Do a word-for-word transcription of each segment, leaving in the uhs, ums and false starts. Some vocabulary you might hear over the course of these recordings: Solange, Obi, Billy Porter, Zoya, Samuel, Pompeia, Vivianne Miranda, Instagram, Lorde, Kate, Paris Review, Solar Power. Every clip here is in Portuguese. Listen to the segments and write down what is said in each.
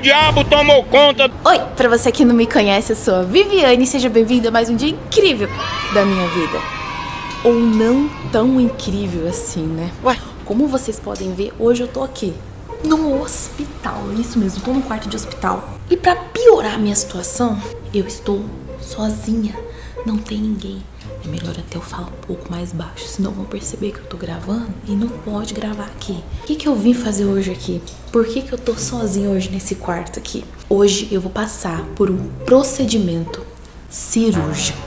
diabo tomou conta. Oi, pra você que não me conhece, eu sou a Viviane e seja bem-vindo a mais um dia incrível da minha vida. Ou não tão incrível assim, né? Ué, como vocês podem ver, hoje eu tô aqui num hospital, isso mesmo, tô num quarto de hospital. E pra piorar a minha situação, eu estou sozinha, não tem ninguém. É melhor até eu falar um pouco mais baixo, senão vão perceber que eu tô gravando e não pode gravar aqui. O que que eu vim fazer hoje aqui? Por que que eu tô sozinha hoje nesse quarto aqui? Hoje eu vou passar por um procedimento cirúrgico.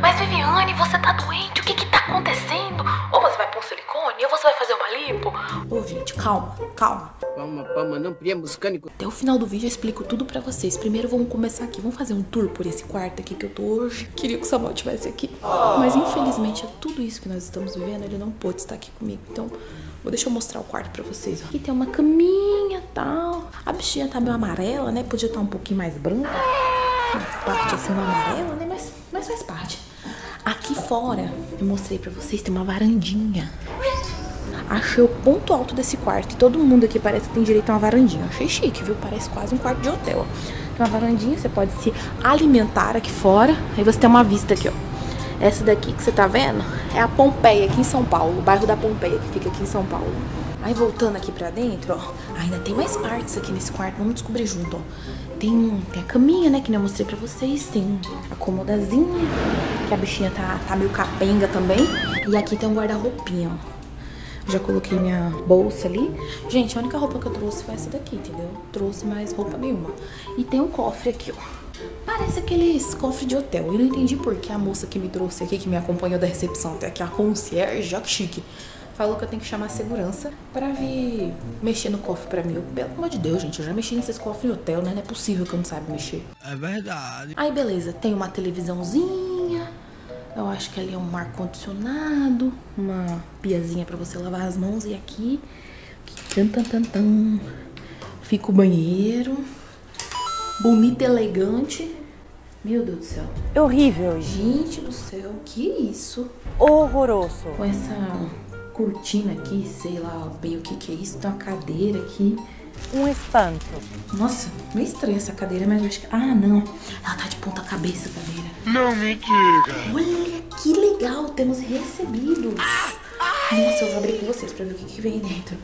Mas Viviane, você tá doente, o que que tá acontecendo? Ou você vai pôr silicone, ou você vai fazer uma lipo? Ô gente, calma, calma. Palma, palma, não priemos cânico. Até o final do vídeo eu explico tudo pra vocês. Primeiro vamos começar aqui, vamos fazer um tour por esse quarto aqui que eu tô hoje. Queria que o Samuel estivesse aqui, mas infelizmente é tudo isso que nós estamos vivendo, ele não pôde estar aqui comigo. Então, vou deixar eu mostrar o quarto pra vocês. Aqui tem uma caminha e tal. A bichinha tá meio amarela, né? Podia estar um pouquinho mais branca. Mas parte assim meio amarela, né? Mas, mas faz parte. Aqui fora, eu mostrei pra vocês, tem uma varandinha. Achei o ponto alto desse quarto. E todo mundo aqui parece que tem direito a uma varandinha. Achei chique, viu? Parece quase um quarto de hotel, ó. Tem uma varandinha, você pode se alimentar aqui fora. Aí você tem uma vista aqui, ó. Essa daqui que você tá vendo é a Pompeia, aqui em São Paulo. O bairro da Pompeia, que fica aqui em São Paulo. Aí voltando aqui pra dentro, ó. Ainda tem mais partes aqui nesse quarto. Vamos descobrir junto, ó. Tem, tem a caminha, né? Que eu mostrei pra vocês. Tem a comodazinha, que a bichinha tá, tá meio capenga também. E aqui tem um guarda-roupinha, ó. Já coloquei minha bolsa ali. Gente, a única roupa que eu trouxe foi essa daqui, entendeu? Não trouxe mais roupa nenhuma. E tem um cofre aqui, ó. Parece aqueles cofres de hotel. Eu não entendi porque a moça que me trouxe aqui, que me acompanhou da recepção até aqui, a concierge, ó, que chique, falou que eu tenho que chamar a segurança pra vir mexer no cofre pra mim. Eu, pelo amor de Deus, gente, eu já mexi nesses cofres de hotel, né? Não é possível que eu não saiba mexer. É verdade. Aí, beleza. Tem uma televisãozinha. Eu acho que ali é um ar-condicionado, uma piazinha pra você lavar as mãos. E aqui, tan, tan, tan, tan, fica o banheiro. Bonita, elegante. Meu Deus do céu. É horrível. Gente do céu, que isso? Horroroso. Com essa cortina aqui, sei lá bem o que que é isso. Tem uma cadeira aqui. Um espanto. Nossa, meio estranha essa cadeira, mas eu acho que... Ah, não. Ela tá de ponta cabeça, a cadeira. Não me diga. Olha, que legal. Temos recebidos. Ah, nossa, eu vou abrir com vocês pra ver o que que vem dentro.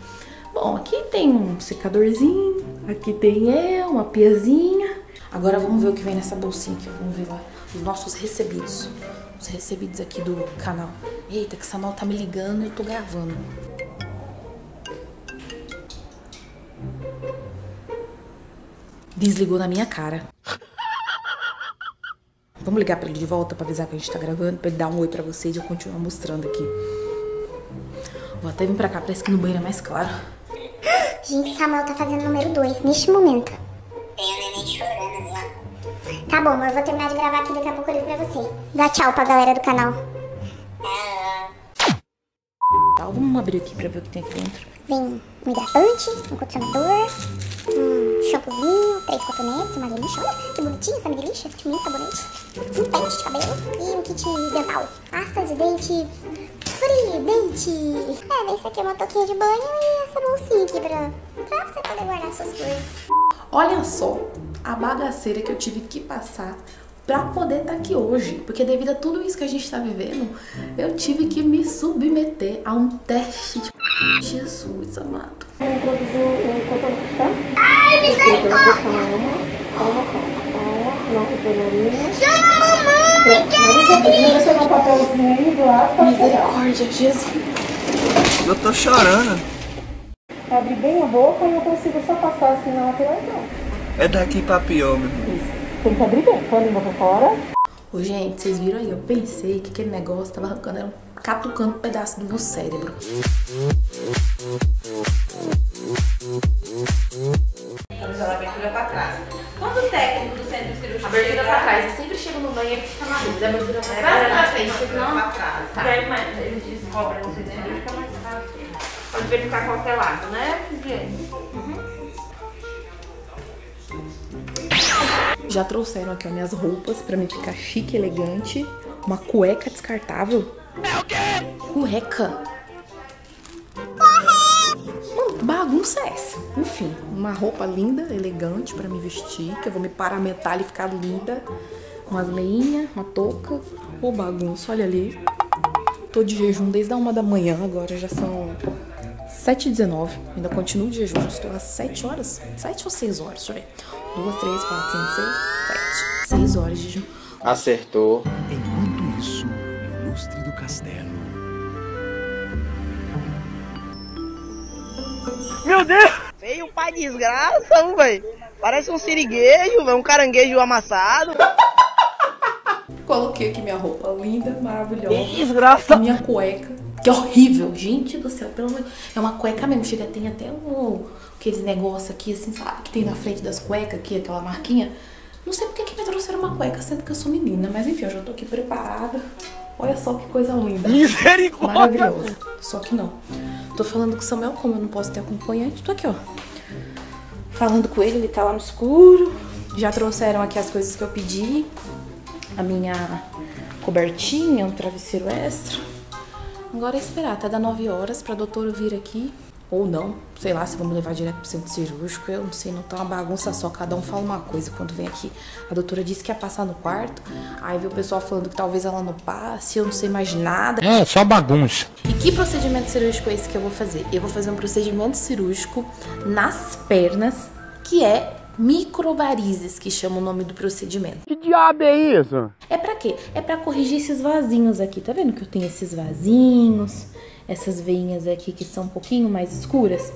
Bom, aqui tem um secadorzinho. Aqui tem eu, uma piazinha. Agora vamos ver o que vem nessa bolsinha aqui. Vamos ver lá os nossos recebidos. Os recebidos aqui do canal. Eita, que Samuel tá me ligando e eu tô gravando. Desligou na minha cara. Vamos ligar pra ele de volta pra avisar que a gente tá gravando, pra ele dar um oi pra vocês e eu continuar mostrando aqui. Vou até vir pra cá, parece que no banheiro é mais claro. Gente, Samuel tá fazendo número dois neste momento. Tem o neném chorando lá. Tá bom, mas eu vou terminar de gravar aqui, daqui a pouco eu ligo pra você. Dá tchau pra galera do canal. Tá, vamos abrir aqui pra ver o que tem aqui dentro. Vem um hidratante, um condicionador, um shampoozinho, três cotonetes, uma lixa, olha que bonitinho essa mini lixa, esse mini sabonete, um pente de cabelo e um kit dental, pasta de dente, fridente. É, isso aqui é uma toquinha de banho e essa bolsinha aqui pra, pra você poder guardar suas coisas. Olha só a bagaceira que eu tive que passar pra poder estar aqui hoje, porque devido a tudo isso que a gente tá vivendo, eu tive que me submeter a um teste de... Jesus amado. Ai, misericórdia! Calma, calma, calma. Não tem. Chama, misericórdia, Jesus. Eu tô chorando. Abre bem a boca e eu consigo só passar assim na lateral. É daqui pra pior, meu irmão. Isso. Tem que abrir bem, põe a língua pra fora. Ô, gente, vocês viram aí? Eu pensei que aquele negócio tava arrancando, era um, catucando um pedaço do meu cérebro. Vamos lá, abertura pra trás. Quando o técnico do centro cirúrgico. Abertura pra trás, eu sempre chego no banheiro e fica na luz. Abertura pra trás, pra frente, não pra trás. Tá. Daí, mas ele diz, cobra no centro cirúrgico, mas tá. Pode verificar qualquer lado, né? Já trouxeram aqui as minhas roupas pra mim ficar chique, elegante. Uma cueca descartável. É o quê? Cueca. Correca. Mano, bagunça é essa? Enfim, uma roupa linda, elegante pra me vestir, que eu vou me paramentar e ficar linda. Umas meinhas, uma touca. Ô bagunça, olha ali. Tô de jejum desde a uma da manhã, agora já são sete e dezenove. Ainda continuo de jejum, estou às sete horas. sete ou seis horas, deixa eu ver. duas, três, quatro, cinco, seis, sete. seis horas de jejum. Acertou. Enquanto isso, no lustre do castelo. Meu Deus! Veio pra desgraça, velho. Parece um siriguejo, um caranguejo amassado. Coloquei aqui minha roupa linda, maravilhosa. Que desgraça! Minha cueca, que é horrível. Gente do céu, pelo amor de Deus. É uma cueca mesmo, chega, tem até um... aqueles negócios aqui, assim, sabe? Que tem na frente das cuecas aqui, aquela marquinha. Não sei porque que me trouxeram uma cueca, sendo que eu sou menina. Mas enfim, eu já tô aqui preparada. Olha só que coisa linda. Misericórdia! Maravilhosa. Só que não. Tô falando com o Samuel, como eu não posso ter acompanhante, tô aqui, ó. Falando com ele, ele tá lá no escuro. Já trouxeram aqui as coisas que eu pedi. A minha cobertinha, um travesseiro extra. Agora é esperar, tá da nove horas pra doutora vir aqui. Ou não, sei lá, se vamos levar direto pro centro cirúrgico. Eu não sei, não tá uma bagunça só. Cada um fala uma coisa quando vem aqui. A doutora disse que ia passar no quarto. Aí viu o pessoal falando que talvez ela não passe. Eu não sei mais nada. É, só bagunça. E que procedimento cirúrgico é esse que eu vou fazer? Eu vou fazer um procedimento cirúrgico nas pernas, que é... microvarizes, que chama o nome do procedimento. Que diabo é isso? É pra quê? É pra corrigir esses vasinhos aqui. Tá vendo que eu tenho esses vasinhos? Essas veinhas aqui que são um pouquinho mais escuras.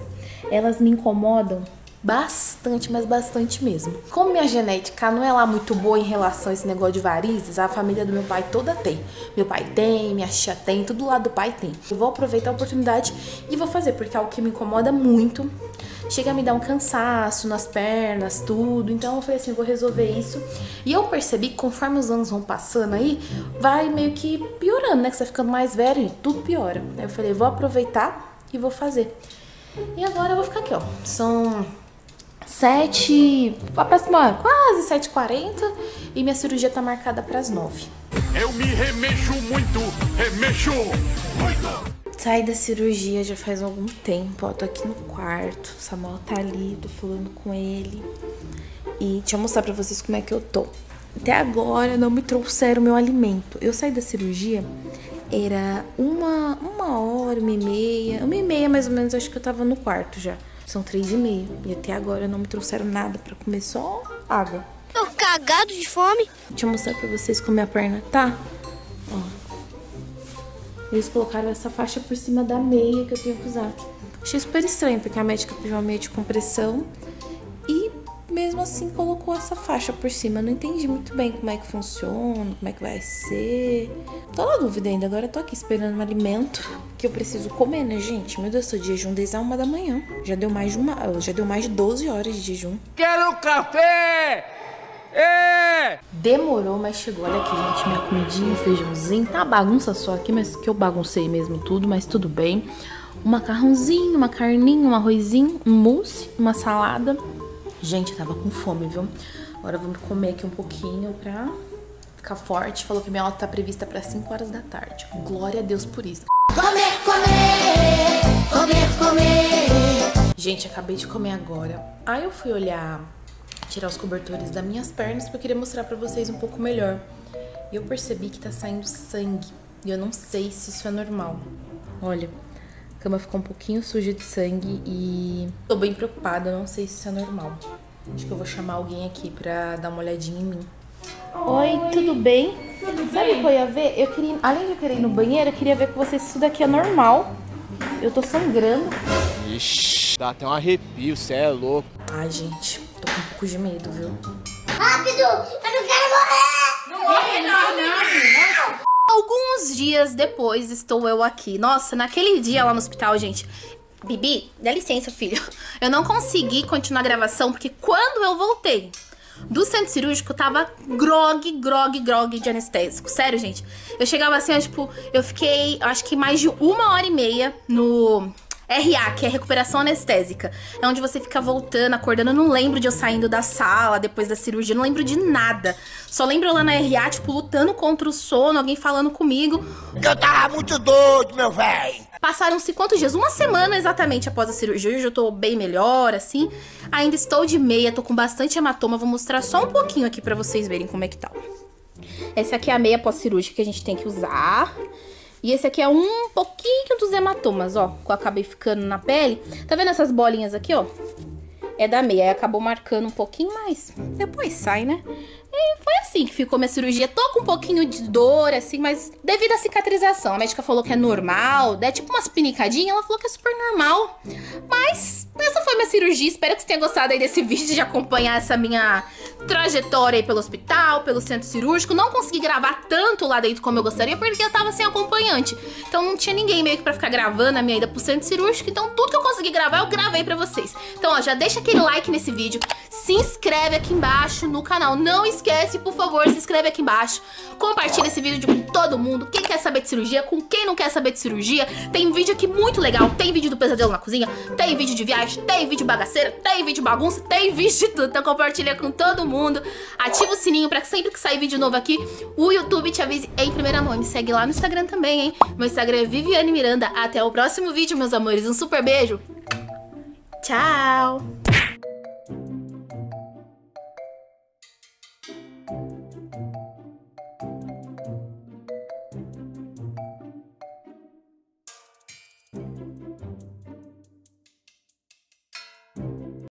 Elas me incomodam bastante, mas bastante mesmo. Como minha genética não é lá muito boa em relação a esse negócio de varizes, a família do meu pai toda tem. Meu pai tem, minha tia tem, tudo lá do pai tem. Eu vou aproveitar a oportunidade e vou fazer, porque é algo que me incomoda muito. Chega a me dar um cansaço nas pernas, tudo. Então eu falei assim, vou resolver isso. E eu percebi que conforme os anos vão passando aí, vai meio que piorando, né? Que você vai ficando mais velho, tudo piora. Aí eu falei, vou aproveitar e vou fazer. E agora eu vou ficar aqui, ó. São... sete, aproximadamente, quase sete e quarenta, e minha cirurgia tá marcada para as nove. Eu me remexo muito, remexo muito. Saí da cirurgia já faz algum tempo, ó, tô aqui no quarto, o Samuel tá ali, tô falando com ele. E deixa eu mostrar pra vocês como é que eu tô. Até agora não me trouxeram meu alimento. Eu saí da cirurgia, era uma, uma hora, uma e meia, uma e meia mais ou menos, acho que eu tava no quarto já. São três e meia. E até agora não me trouxeram nada pra comer, só água. Tô cagado de fome. Deixa eu mostrar pra vocês como minha perna tá. Ó. Eles colocaram essa faixa por cima da meia que eu tenho que usar. Achei super estranho, porque a médica pediu uma meia de compressão. E mesmo assim colocou essa faixa por cima. Eu não entendi muito bem como é que funciona, como é que vai ser. Tô na dúvida ainda. Agora eu tô aqui esperando um alimento que eu preciso comer, né, gente? Meu Deus, tô de jejum desde a uma da manhã. Já deu mais de uma, já deu mais de doze horas de jejum. Quero café! É! Demorou, mas chegou. Olha aqui, gente, minha comidinha, feijãozinho. Tá bagunça só aqui, mas que eu baguncei mesmo tudo, mas tudo bem. Um macarrãozinho, uma carninha, um arrozinho, um mousse, uma salada. Gente, eu tava com fome, viu? Agora vamos comer aqui um pouquinho pra ficar forte. Falou que minha aula tá prevista pra cinco horas da tarde. Glória a Deus por isso. Comer, comer, comer, comer. Gente, acabei de comer agora. Aí eu fui olhar, tirar os cobertores das minhas pernas, porque eu queria mostrar pra vocês um pouco melhor. E eu percebi que tá saindo sangue. E eu não sei se isso é normal. Olha... a cama ficou um pouquinho suja de sangue e tô bem preocupada, não sei se isso é normal. Acho que eu vou chamar alguém aqui pra dar uma olhadinha em mim. Oi, Oi. tudo bem? Tudo Sabe bem? o que eu ia ver? Eu queria, além de eu querer ir no banheiro, eu queria ver com vocês se isso daqui é normal. Eu tô sangrando. Ixi, dá até um arrepio, cê é louco. Ai, gente, tô com um pouco de medo, viu? Rápido, eu não quero morrer! Não morre não, não! não. Alguns dias depois estou eu aqui. Nossa, naquele dia lá no hospital, gente. Bibi, dá licença, filho. Eu não consegui continuar a gravação porque quando eu voltei do centro cirúrgico, eu tava grog, grog, grog de anestésico. Sério, gente. Eu chegava assim, eu, tipo, eu fiquei acho que mais de uma hora e meia no... R A, que é recuperação anestésica. É onde você fica voltando, acordando. Eu não lembro de eu saindo da sala depois da cirurgia, eu não lembro de nada. Só lembro eu lá na R A, tipo, lutando contra o sono, alguém falando comigo. Eu tava muito doido, meu velho. Passaram-se quantos dias? Uma semana exatamente após a cirurgia, eu já tô bem melhor, assim. Ainda estou de meia, tô com bastante hematoma, vou mostrar só um pouquinho aqui pra vocês verem como é que tá. Essa aqui é a meia pós-cirúrgica que a gente tem que usar. E esse aqui é um pouquinho dos hematomas, ó, que eu acabei ficando na pele. Tá vendo essas bolinhas aqui, ó? É da meia, aí acabou marcando um pouquinho mais. Depois sai, né? E foi assim que ficou minha cirurgia. Tô com um pouquinho de dor, assim, mas devido à cicatrização. A médica falou que é normal, é tipo umas pinicadinhas, ela falou que é super normal. Mas essa foi minha cirurgia. Espero que você tenha gostado aí desse vídeo, de acompanhar essa minha trajetória aí pelo hospital, pelo centro cirúrgico. Não consegui gravar tanto lá dentro como eu gostaria, porque eu tava sem acompanhante. Então não tinha ninguém meio que pra ficar gravando a minha ida pro centro cirúrgico. Então tudo que eu consegui gravar, eu gravei pra vocês. Então, ó, já deixa aquele like nesse vídeo. Se inscreve aqui embaixo no canal. Não esquece. Esquece, por favor, se inscreve aqui embaixo. Compartilha esse vídeo com todo mundo. Quem quer saber de cirurgia, com quem não quer saber de cirurgia. Tem vídeo aqui muito legal. Tem vídeo do pesadelo na cozinha, tem vídeo de viagem, tem vídeo bagaceira, tem vídeo bagunça, tem vídeo de tudo. Então compartilha com todo mundo. Ativa o sininho pra que sempre que sair vídeo novo aqui, o YouTube te avise em primeira mão. E me segue lá no Instagram também, hein? Meu Instagram é Vivianne Miranda. Até o próximo vídeo, meus amores. Um super beijo. Tchau.